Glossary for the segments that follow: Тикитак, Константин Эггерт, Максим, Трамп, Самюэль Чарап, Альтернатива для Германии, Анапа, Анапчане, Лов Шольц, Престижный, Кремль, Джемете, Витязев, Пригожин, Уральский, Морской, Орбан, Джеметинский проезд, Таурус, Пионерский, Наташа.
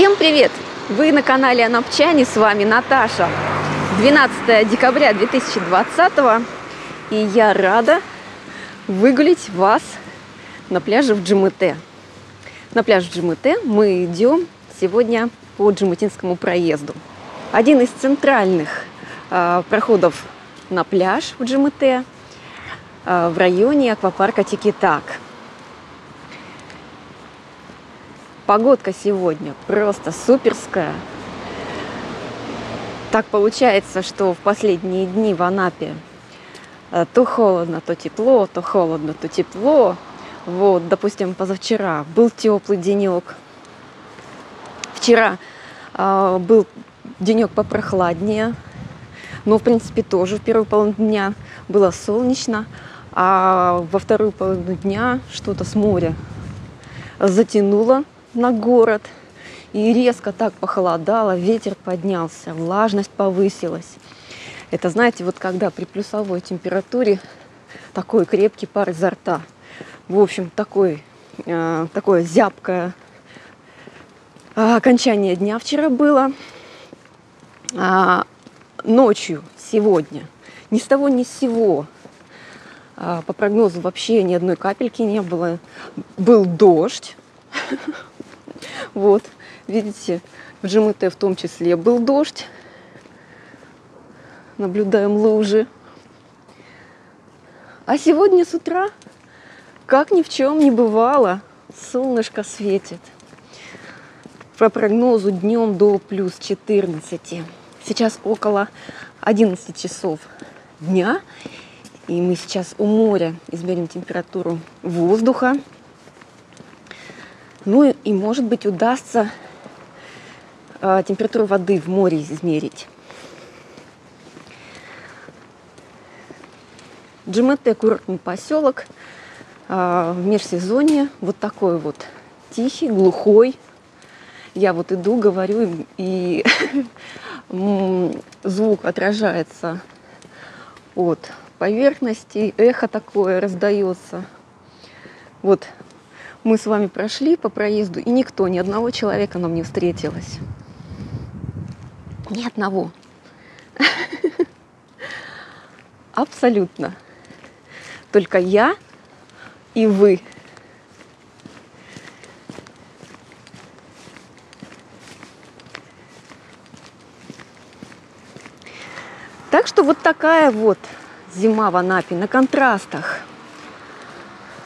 Всем привет! Вы на канале Анапчане, с вами Наташа. 12 декабря 2020, и я рада выгулять вас на пляже в Джемете. На пляж в Джемете мы идем сегодня по Джеметинскому проезду. Один из центральных проходов на пляж в Джемете в районе аквапарка Тикитак. Погодка сегодня просто суперская. Так получается, что в последние дни в Анапе то холодно, то тепло, то холодно, то тепло. Вот, допустим, позавчера был теплый денек. Вчера был денек попрохладнее. Но, в принципе, тоже в первую половину дня было солнечно. А во вторую половину дня что-то с моря затянуло на город, и резко так похолодало, ветер поднялся, влажность повысилась. Это, знаете, вот когда при плюсовой температуре такой крепкий пар изо рта, в общем, такое зябкое окончание дня вчера было. Ночью сегодня ни с того ни с сего, по прогнозу, вообще ни одной капельки не было, был дождь. Вот, видите, в Джемете в том числе был дождь. Наблюдаем лужи. А сегодня с утра, как ни в чем не бывало, солнышко светит. По прогнозу, днем до плюс 14. Сейчас около 11 часов дня. И мы сейчас у моря измерим температуру воздуха. Ну и, может быть, удастся температуру воды в море измерить. Джемете – курортный поселок. В межсезонье вот такой вот тихий, глухой. Я вот иду, говорю, и звук отражается от поверхности, эхо такое раздается. Вот. Мы с вами прошли по проезду, и никто, ни одного человека нам не встретилось. Ни одного. Абсолютно. Только я и вы. Так что вот такая вот зима в Анапе, на контрастах.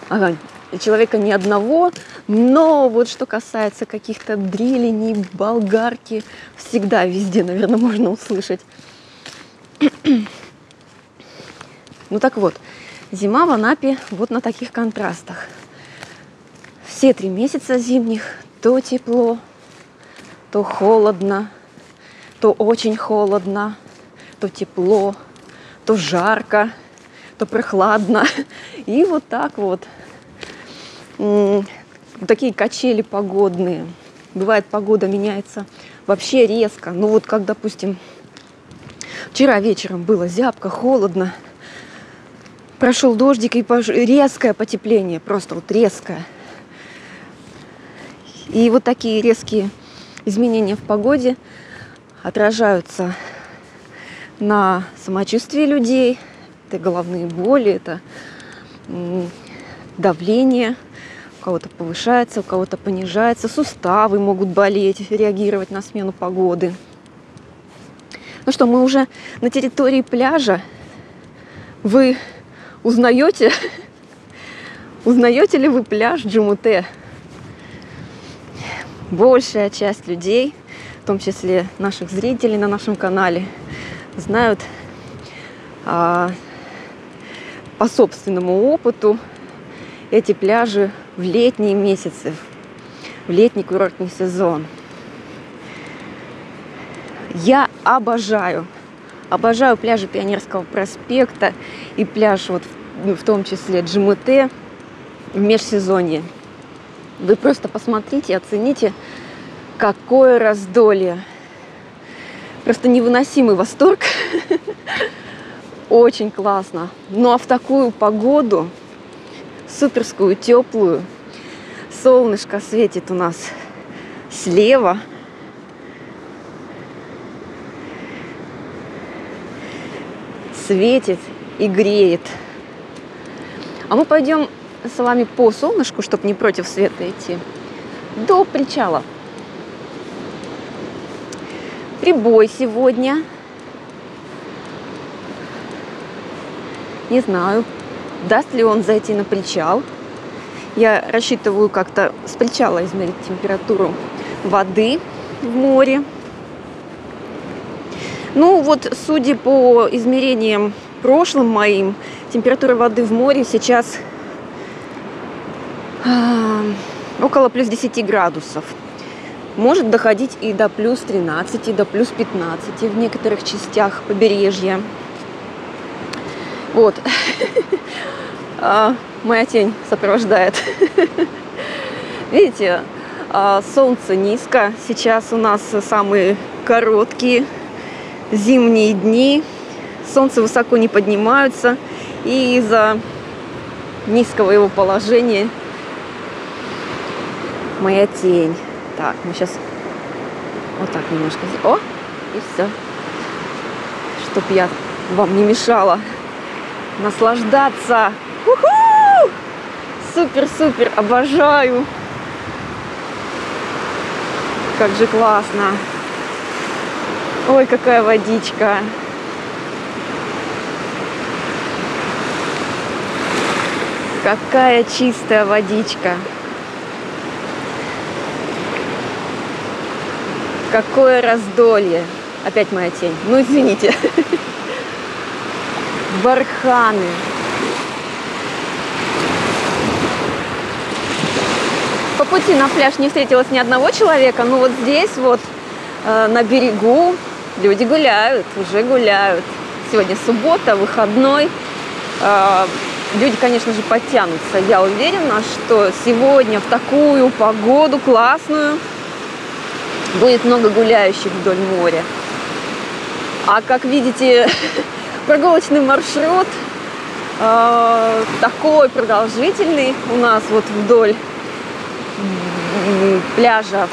Ага. Человека ни одного, но вот что касается каких-то дрилений, болгарки, всегда, везде, наверное, можно услышать. Ну так вот, зима в Анапе вот на таких контрастах. Все 3 месяца зимних то тепло, то холодно, то очень холодно, то тепло, то жарко, то прохладно. И вот так вот. Такие качели погодные. Бывает, погода меняется вообще резко. Ну вот как, допустим, вчера вечером было зябко, холодно. Прошел дождик, и резкое потепление, просто вот резкое. И вот такие резкие изменения в погоде отражаются на самочувствии людей. Это головные боли, это давление. У кого-то повышается, у кого-то понижается, суставы могут болеть, реагировать на смену погоды. Ну что, мы уже на территории пляжа. Вы узнаете, узнаете ли вы пляж Джемете? Большая часть людей, в том числе наших зрителей на нашем канале, знают по собственному опыту эти пляжи в летние месяцы, в летний курортный сезон. Я обожаю пляжи Пионерского проспекта и пляж вот в том числе Джемете в межсезонье. Вы просто посмотрите, оцените, какое раздолье. Просто невыносимый восторг. Очень классно. Ну а в такую погоду, суперскую, теплую. Солнышко светит у нас слева, светит и греет. А мы пойдем с вами по солнышку, чтобы не против света идти, до причала. Прибой сегодня. Не знаю, даст ли он зайти на причал. Я рассчитываю как-то с причала измерить температуру воды в море. Ну вот, судя по измерениям прошлым моим, температура воды в море сейчас около плюс 10 градусов. Может доходить и до плюс 13, до плюс 15 в некоторых частях побережья. Вот. Моя тень сопровождает. Видите, солнце низко. Сейчас у нас самые короткие зимние дни. Солнце высоко не поднимается. И из-за низкого его положения моя тень. Так, мы сейчас вот так немножко. О, и все. Чтоб я вам не мешала наслаждаться. Супер-супер, обожаю. Как же классно. Ой, какая водичка. Какая чистая водичка. Какое раздолье. Опять моя тень. Ну, извините. Барханы. По пути на пляж не встретилось ни одного человека, но вот здесь вот на берегу люди гуляют, уже гуляют. Сегодня суббота, выходной. Люди, конечно же, подтянутся. Я уверена, что сегодня в такую погоду классную будет много гуляющих вдоль моря. А как видите, прогулочный маршрут такой продолжительный у нас вот вдоль пляжа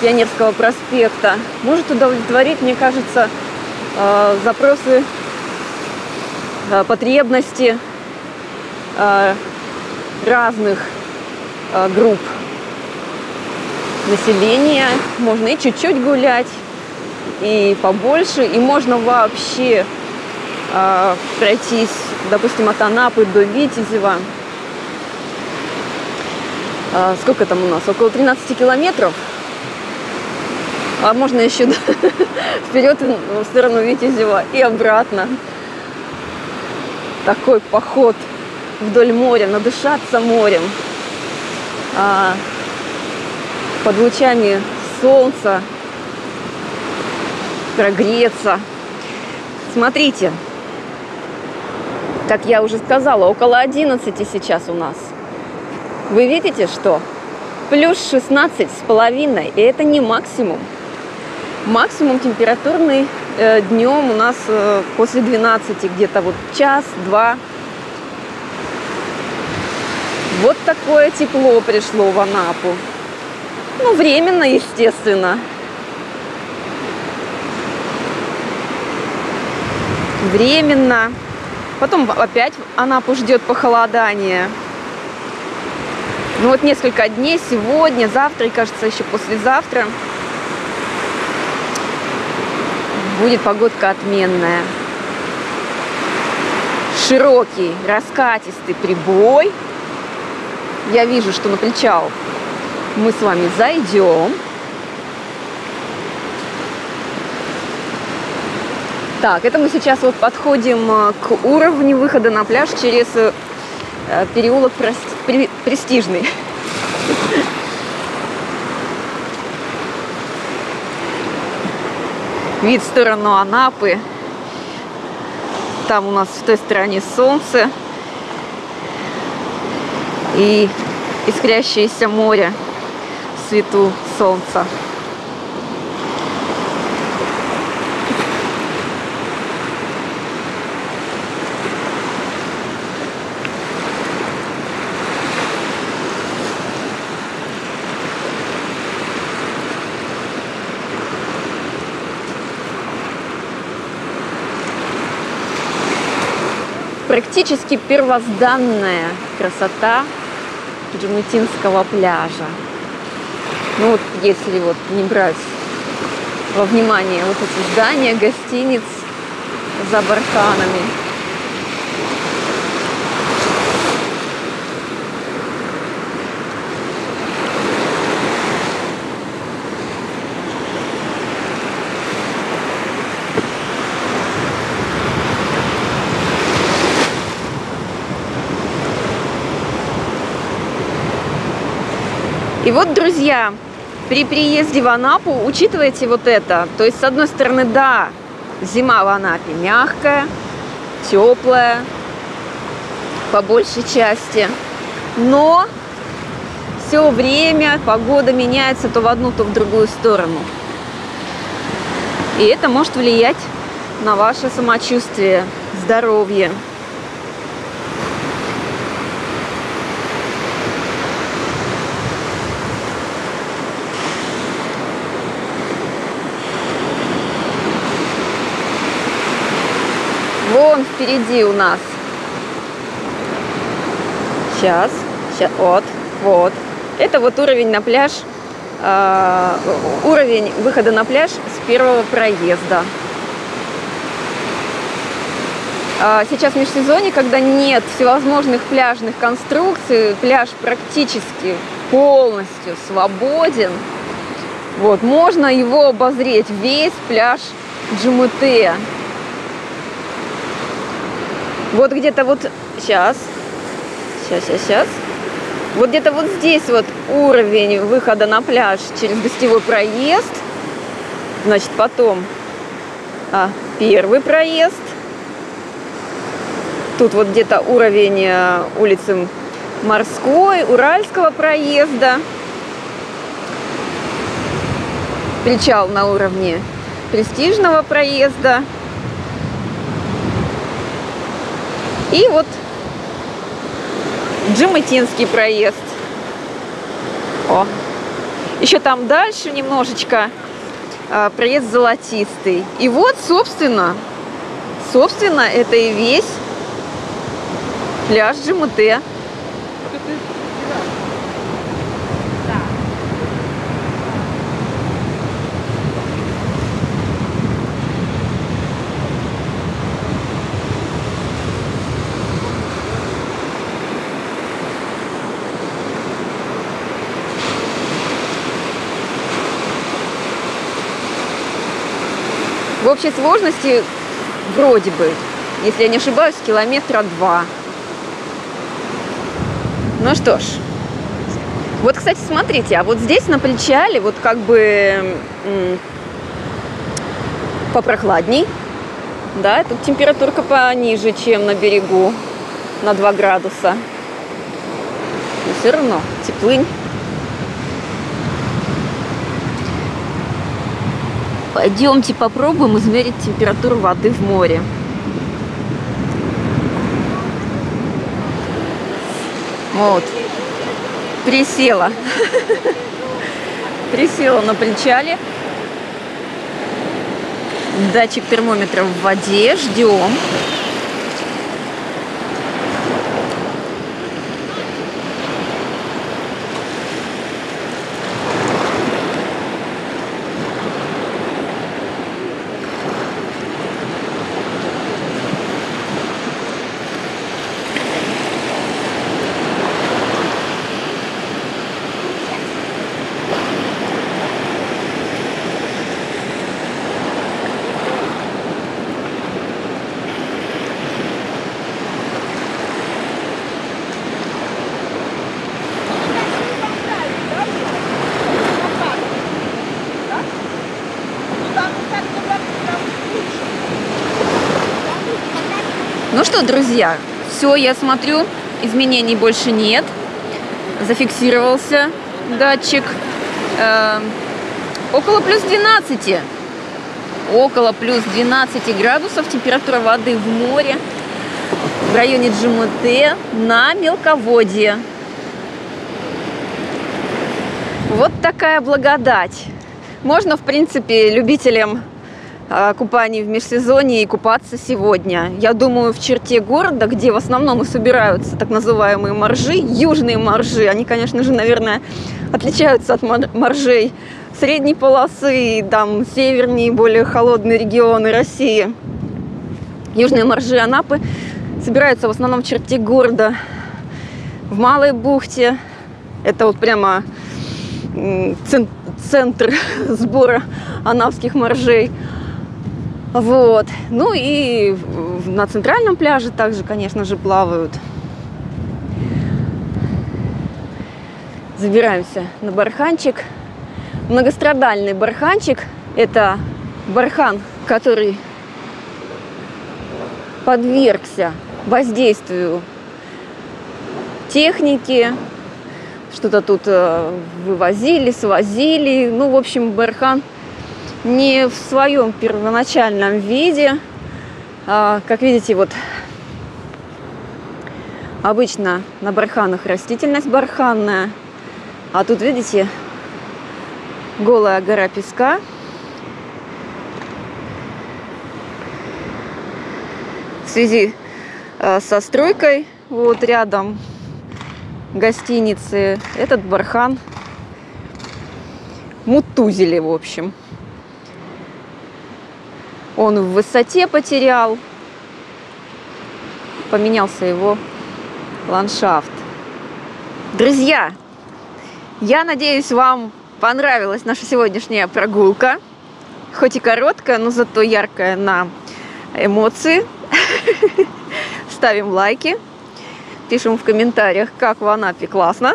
Пионерского проспекта может удовлетворить, мне кажется, запросы, потребности разных групп населения. Можно и чуть-чуть гулять, и побольше, и можно вообще пройтись, допустим, от Анапы до Витязева. Сколько там у нас? Около 13 километров. А можно еще вперед в сторону Витязева и обратно. Такой поход вдоль моря, надышаться морем. Под лучами солнца прогреться. Смотрите, как я уже сказала, около 11 сейчас у нас. Вы видите, что плюс 16,5, и это не максимум. Максимум температурный днем у нас после 12, где-то вот час-два. Вот такое тепло пришло в Анапу. Ну, временно, естественно. Временно. Потом опять Анапу ждет похолодание. Ну вот несколько дней, сегодня, завтра и, кажется, еще послезавтра будет погодка отменная. Широкий, раскатистый прибой. Я вижу, что на причал мы с вами зайдем. Так, это мы сейчас вот подходим к уровню выхода на пляж через переулок Престижный. Вид в сторону Анапы. Там у нас в той стороне солнце и искрящееся море в свету солнца. практически первозданная красота Джеметинского пляжа. Ну вот если вот не брать во внимание вот эти здания, гостиниц за барханами. И вот, друзья, при приезде в Анапу учитывайте вот это. То есть, с одной стороны, да, зима в Анапе мягкая, теплая, по большей части. Но все время погода меняется то в одну, то в другую сторону. И это может влиять на ваше самочувствие, здоровье. Вон впереди у нас. Сейчас, вот. Это вот уровень на пляж, уровень выхода на пляж с первого проезда. Сейчас в межсезонье, когда нет всевозможных пляжных конструкций, пляж практически полностью свободен. Вот, можно его обозреть, весь пляж Джемете. Вот где-то вот сейчас. Вот где-то вот здесь вот уровень выхода на пляж через гостевой проезд. Значит, потом первый проезд. Тут вот где-то уровень улицы Морской, Уральского проезда. Причал на уровне Престижного проезда. И вот Джеметинский проезд. О. Еще там дальше немножечко проезд Золотистый. И вот, собственно, это и весь пляж Джемете. В общей сложности, вроде бы, если я не ошибаюсь, километра 2. Ну что ж, вот, кстати, смотрите, а вот здесь на причале вот как бы попрохладней, да, тут температурка пониже, чем на берегу, на 2 градуса. Но все равно теплынь. Пойдемте попробуем измерить температуру воды в море. Вот. Присела. Присела на причале. Датчик термометра в воде. Ждем. Ну что, друзья, все, я смотрю, изменений больше нет. Зафиксировался датчик. Около плюс 12. Около плюс 12 градусов температура воды в море в районе Джемете на мелководье. Вот такая благодать. Можно, в принципе, любителям купаний в межсезонье и купаться сегодня. Я думаю, в черте города, где в основном и собираются так называемые моржи, южные моржи, они, конечно же, наверное, отличаются от моржей средней полосы, там, севернее, более холодные регионы России. Южные моржи Анапы собираются в основном в черте города, в Малой бухте. Это вот прямо центр сбора анапских моржей. Вот. Ну и на центральном пляже также, конечно же, плавают. Забираемся на барханчик. Многострадальный барханчик. Это бархан, который подвергся воздействию техники. Что-то тут вывозили, свозили. Ну, в общем, бархан не в своем первоначальном виде. Как видите, вот обычно на барханах растительность барханная. А тут, видите, голая гора песка. В связи со стройкой вот рядом гостиницы этот бархан мутузили, в общем. Он в высоте потерял, поменялся его ландшафт. Друзья, я надеюсь, вам понравилась наша сегодняшняя прогулка. Хоть и короткая, но зато яркая на эмоции. Ставим лайки, пишем в комментариях, как в Анапе классно.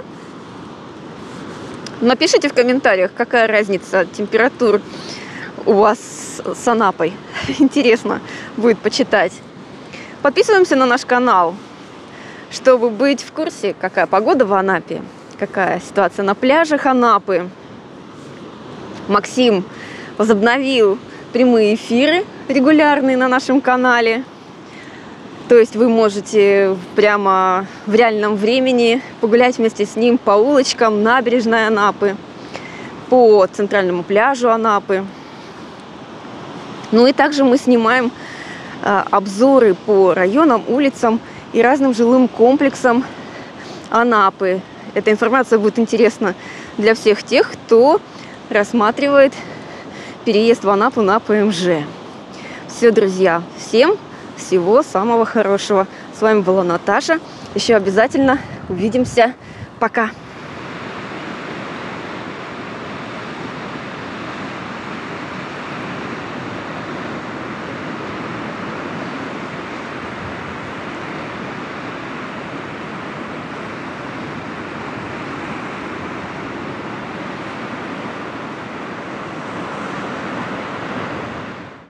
Напишите в комментариях, какая разница температур у вас с Анапой. Интересно будет почитать. Подписываемся на наш канал, чтобы быть в курсе, какая погода в Анапе, какая ситуация на пляжах Анапы. Максим возобновил прямые эфиры регулярные на нашем канале. То есть вы можете прямо в реальном времени погулять вместе с ним по улочкам набережной Анапы, по центральному пляжу Анапы. Ну и также мы снимаем обзоры по районам, улицам и разным жилым комплексам Анапы. Эта информация будет интересна для всех тех, кто рассматривает переезд в Анапу на ПМЖ. Все, друзья, всем всего самого хорошего. С вами была Наташа. Еще обязательно увидимся. Пока!